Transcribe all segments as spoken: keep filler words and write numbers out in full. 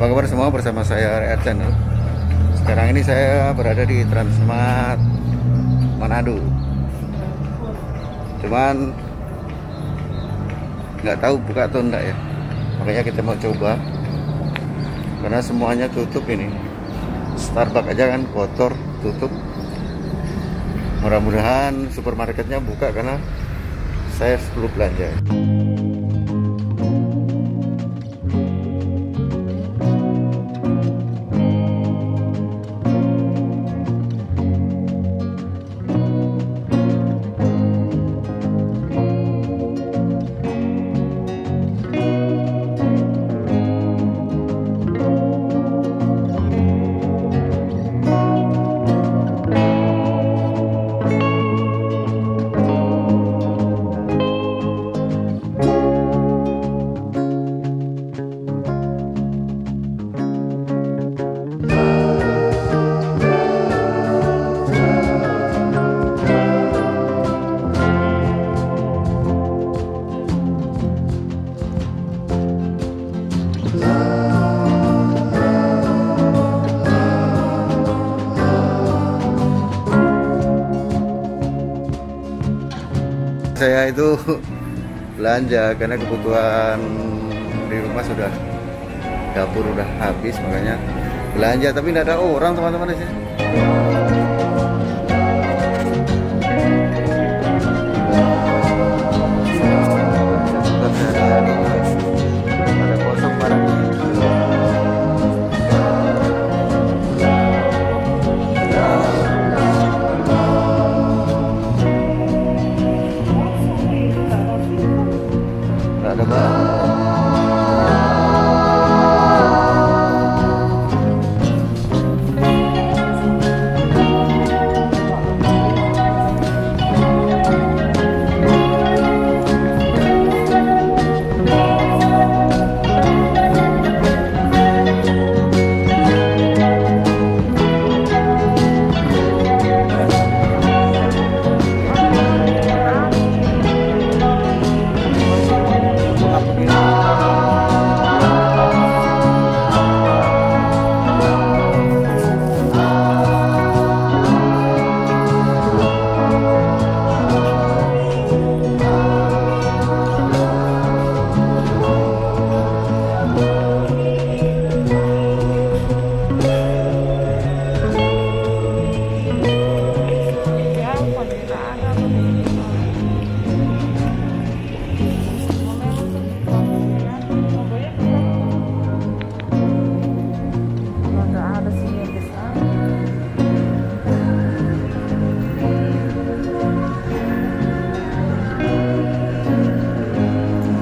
Apa kabar semua, bersama saya Reart Channel. Sekarang ini saya berada di Transmart Manado. Cuman nggak tahu buka atau enggak ya. Makanya kita mau coba. Karena semuanya tutup ini. Starbucks aja kan kotor, tutup. Mudah-mudahan supermarketnya buka karena saya perlu belanja. Saya itu belanja karena kebutuhan di rumah sudah, dapur udah habis, makanya belanja. Tapi tidak ada orang, teman-teman, di sini.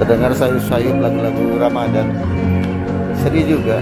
Terdengar sayup-sayup lagu-lagu Ramadan. Sedih juga.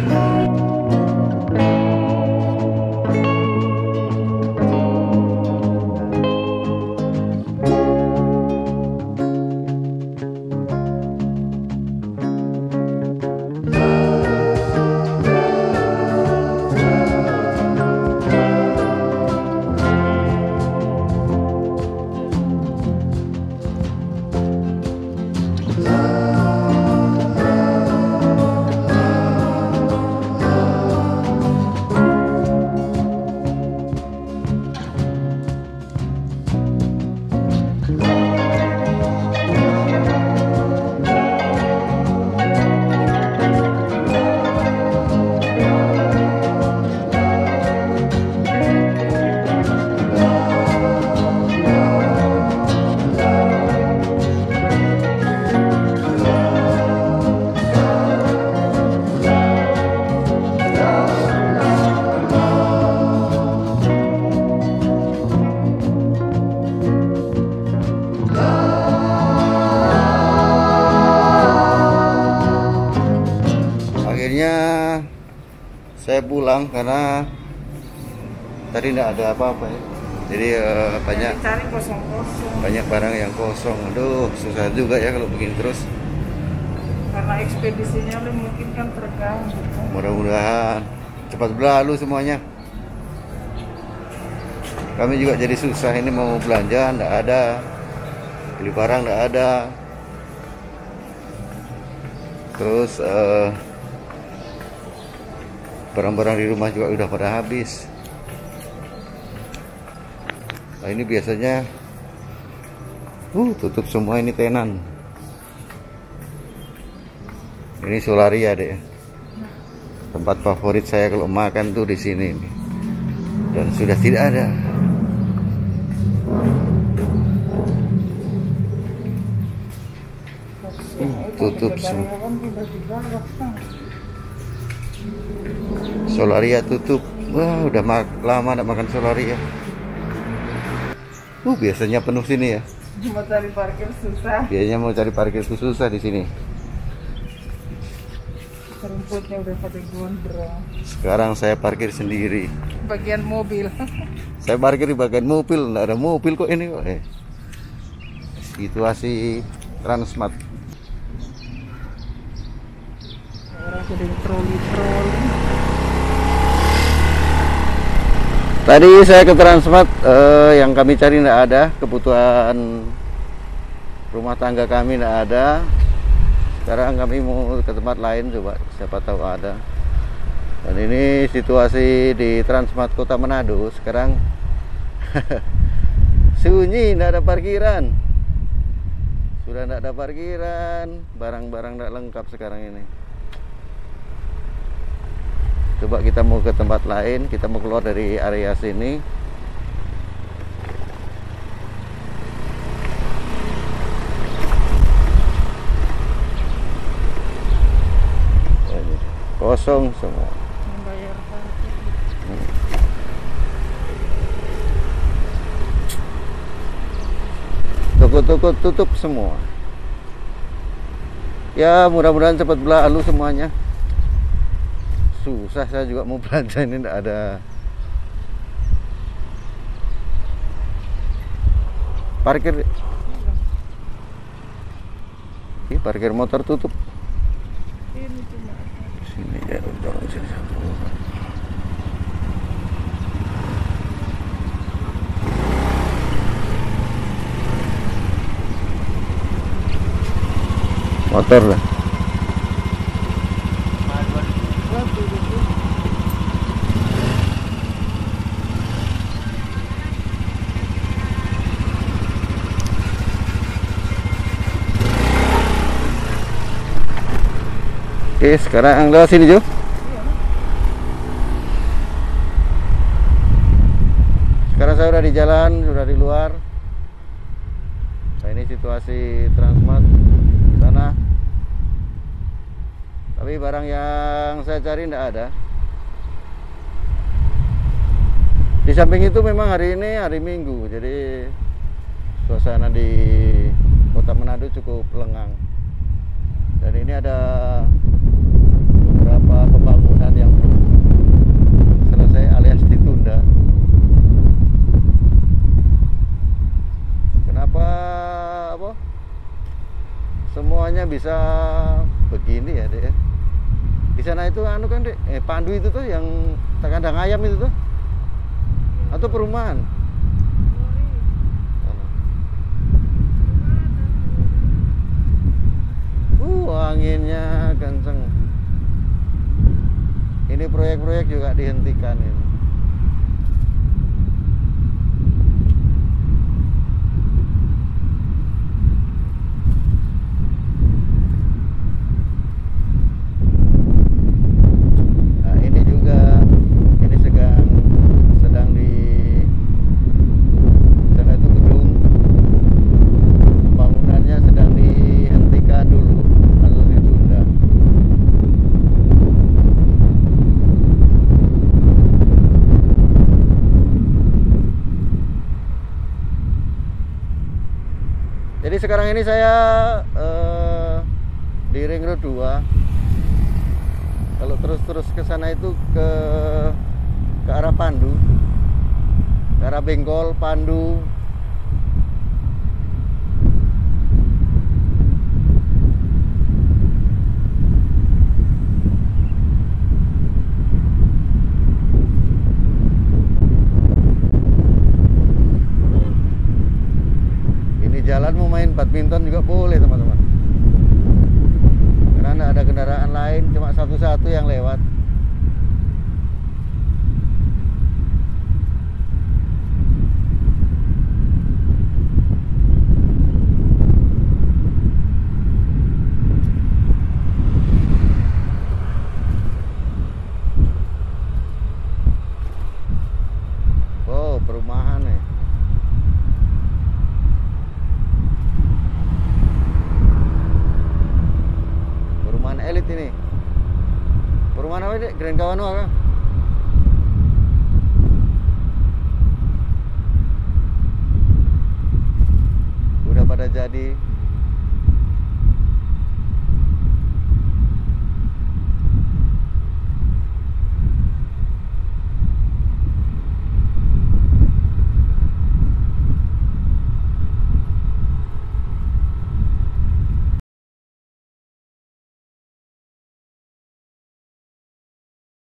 Saya pulang karena tadi tidak ada apa-apa ya. Jadi uh, banyak kosong -kosong. banyak barang yang kosong. Aduh, susah juga ya kalau begini terus. Karena ekspedisinya lu mungkin kan terganggu. Mudah-mudahan cepat berlalu semuanya. Kami juga jadi susah ini mau belanja, tidak ada, beli barang tidak ada. Terus. Uh, Barang-barang di rumah juga udah pada habis. Nah, ini biasanya uh, tutup semua ini tenan. Ini Solaria deh. Tempat favorit saya kalau makan tuh di sini. Dan sudah tidak ada. Uh, tutup semua. Solaria tutup. Wah, udah lama enggak makan Solaria. Uh, biasanya penuh sini ya. Mau cari parkir susah. Biasanya mau cari parkir tuh susah di sini. Rumputnya udah pada gondrong. Sekarang saya parkir sendiri. Bagian mobil. Saya parkir di bagian mobil, enggak ada mobil kok ini kok. Eh. Situasi Transmart. Orang sedang troli-troli. Tadi saya ke Transmart, eh, yang kami cari enggak ada, kebutuhan rumah tangga kami enggak ada. Sekarang kami mau ke tempat lain, coba siapa tahu ada. Dan ini situasi di Transmart Kota Manado sekarang. Sunyi, tidak ada parkiran. Sudah tidak ada parkiran, barang-barang tidak lengkap sekarang ini. Coba kita mau ke tempat lain, kita mau keluar dari area sini. Kosong semua. Membayar parkir. Hmm. Toko-toko tutup semua. Ya, mudah-mudahan cepat berlalu semuanya. Susah saya juga mau belanja ini, tidak ada. Parkir. Ih, parkir motor tutup. Ini ya, dorong sini satu. Motor lah. Oke, sekarang lewat sini, Jo. Sekarang saya sudah di jalan, sudah di luar. Nah, ini situasi Transmart sana. Tapi barang yang saya cari tidak ada. Di samping itu memang hari ini hari Minggu, jadi suasana di Kota Manado cukup lengang. Dan ini ada beberapa pembangunan yang belum selesai alias ditunda. Kenapa apa? Semuanya bisa begini ya, Dek? Di sana itu anu kan, Dek? Eh, Pandu itu tuh yang kandang ayam itu tuh. Atau perumahan? Anginnya kenceng. Ini proyek-proyek juga dihentikan ini. Nah, ini juga ini sedang sedang di sana itu gedung pembangunannya sedang dihentikan dulu. Jadi sekarang ini saya uh, di Ring Road dua. Kalau terus-terus ke sana itu ke ke arah Pandu, ke arah Bengkol, Pandu. Jalan mau main badminton juga boleh teman-teman, karena ada kendaraan lain, cuma satu-satu yang lewat. Renkawan ka. Udah pada jadi.